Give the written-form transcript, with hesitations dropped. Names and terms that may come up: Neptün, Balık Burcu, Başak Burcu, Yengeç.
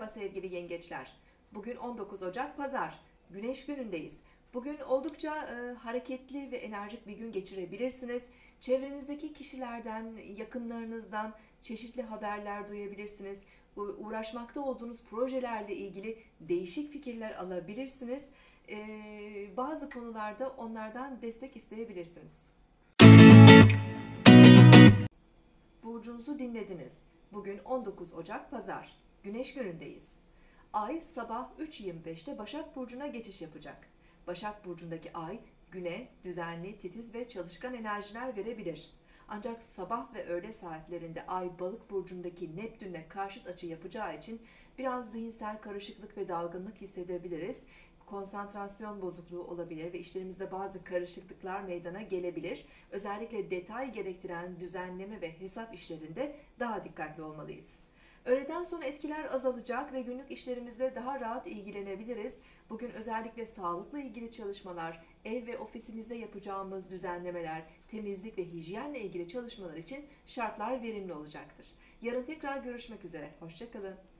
Merhaba sevgili yengeçler. Bugün 19 Ocak Pazar. Güneş günündeyiz. Bugün oldukça hareketli ve enerjik bir gün geçirebilirsiniz. Çevrenizdeki kişilerden, yakınlarınızdan çeşitli haberler duyabilirsiniz. Uğraşmakta olduğunuz projelerle ilgili değişik fikirler alabilirsiniz. Bazı konularda onlardan destek isteyebilirsiniz. Burcunuzu dinlediniz. Bugün 19 Ocak Pazar. Güneş günündeyiz. Ay sabah 3:25'te Başak Burcu'na geçiş yapacak. Başak Burcu'ndaki ay güne düzenli, titiz ve çalışkan enerjiler verebilir. Ancak sabah ve öğle saatlerinde ay Balık Burcu'ndaki Neptün'le karşıt açı yapacağı için biraz zihinsel karışıklık ve dalgınlık hissedebiliriz. Konsantrasyon bozukluğu olabilir ve işlerimizde bazı karışıklıklar meydana gelebilir. Özellikle detay gerektiren düzenleme ve hesap işlerinde daha dikkatli olmalıyız. Öğleden sonra etkiler azalacak ve günlük işlerimizle daha rahat ilgilenebiliriz. Bugün özellikle sağlıkla ilgili çalışmalar, ev ve ofisimizde yapacağımız düzenlemeler, temizlik ve hijyenle ilgili çalışmalar için şartlar verimli olacaktır. Yarın tekrar görüşmek üzere. Hoşça kalın.